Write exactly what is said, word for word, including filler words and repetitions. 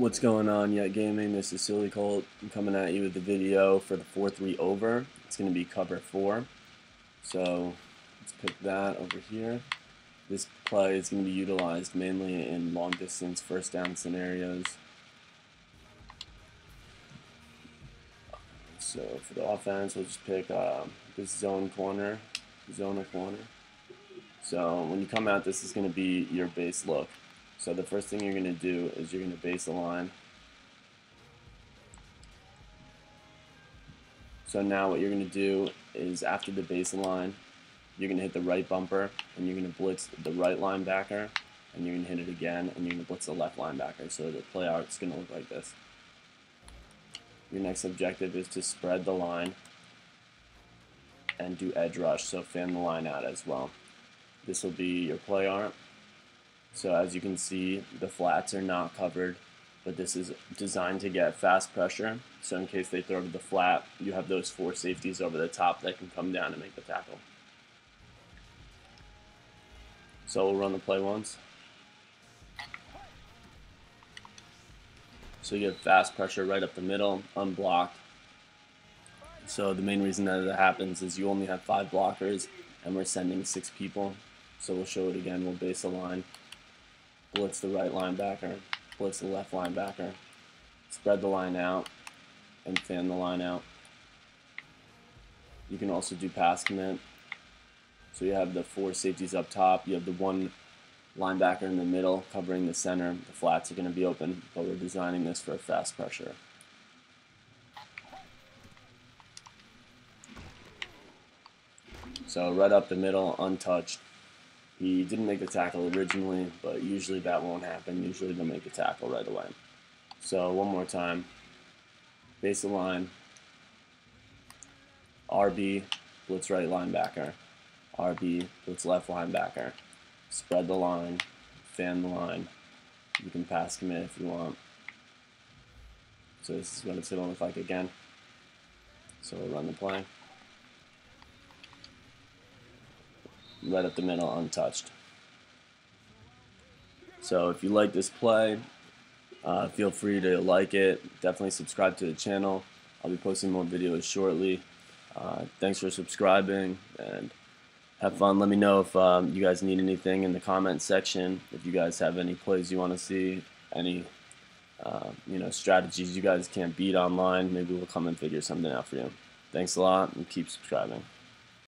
What's going on, YUT Gaming? This is Silly Colt. I'm coming at you with the video for the four three over. It's going to be cover four. So let's pick that over here. This play is going to be utilized mainly in long distance first down scenarios. So for the offense, we'll just pick uh, this zone corner, zona corner. So when you come out, this is going to be your base look. So the first thing you're going to do is you're going to base the line. So now what you're going to do is after the base line, you're going to hit the right bumper and you're going to blitz the right linebacker, and you're going to hit it again and you're going to blitz the left linebacker. So the play out is going to look like this. Your next objective is to spread the line and do edge rush, so fan the line out as well. This will be your play art. So as you can see, the flats are not covered, but this is designed to get fast pressure. So in case they throw to the flat, you have those four safeties over the top that can come down and make the tackle. So we'll run the play once. So you have fast pressure right up the middle, unblocked. So the main reason that it happens is you only have five blockers and we're sending six people. So we'll show it again. We'll base the line, blitz the right linebacker, blitz the left linebacker, spread the line out, and fan the line out. You can also do pass commit. So you have the four safeties up top, you have the one linebacker in the middle covering the center. The flats are going to be open, but we're designing this for a fast pressure. So right up the middle, untouched. He didn't make the tackle originally, but usually that won't happen. Usually they'll make a tackle right away. So one more time. Base the line. R B, blitz right linebacker. R B, blitz left linebacker. Spread the line. Fan the line. You can pass commit if you want. So this is what it's going to look like again. So we'll run the play. Right up the middle, untouched. So if you like this play, uh, feel free to like it. Definitely subscribe to the channel. I'll be posting more videos shortly. Uh, thanks for subscribing and have fun. Let me know if um, you guys need anything in the comment section. If you guys have any plays you want to see, any uh, you know strategies you guys can't beat online, maybe we'll come and figure something out for you. Thanks a lot and keep subscribing.